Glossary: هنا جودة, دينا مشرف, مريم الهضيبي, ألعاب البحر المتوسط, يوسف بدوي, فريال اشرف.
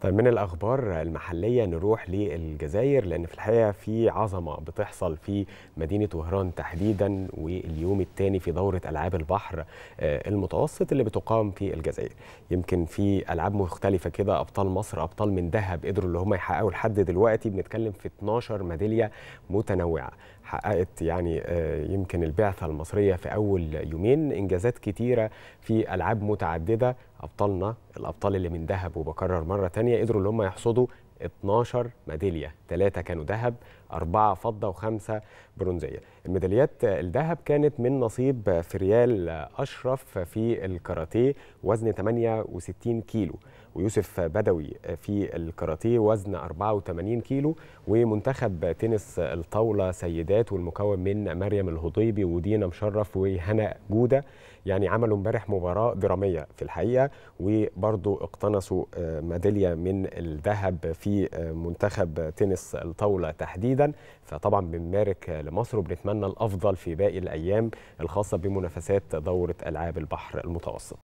طيب من الأخبار المحلية نروح للجزائر، لأن في الحقيقة في عظمة بتحصل في مدينة وهران تحديدا، واليوم الثاني في دورة ألعاب البحر المتوسط اللي بتقام في الجزائر. يمكن في ألعاب مختلفة كده، أبطال مصر، أبطال من ذهب، قدروا اللي هم يحققوا لحد دلوقتي بنتكلم في 12 ميدالية متنوعة حققت يعني يمكن البعثة المصرية في أول يومين إنجازات كتيرة في ألعاب متعددة. أبطالنا الأبطال اللي من ذهب، وبكرر مرة تانية، قدروا اللي هم يحصدوا 12 ميدالية، 3 كانوا ذهب، 4 فضة و5 برونزية. الميداليات الذهب كانت من نصيب فريال اشرف في الكاراتيه وزن 68 كيلو، ويوسف بدوي في الكاراتيه وزن 84 كيلو، ومنتخب تنس الطاولة سيدات والمكون من مريم الهضيبي ودينا مشرف وهنا جودة يعني عملوا امبارح مباراة درامية في الحقيقة، وبرضو اقتنصوا ميدالية من الذهب في منتخب تنس الطاولة تحديدا. فطبعا بنبارك لمصر وبنتمنى الأفضل في باقي الأيام الخاصة بمنافسات دورة ألعاب البحر المتوسط.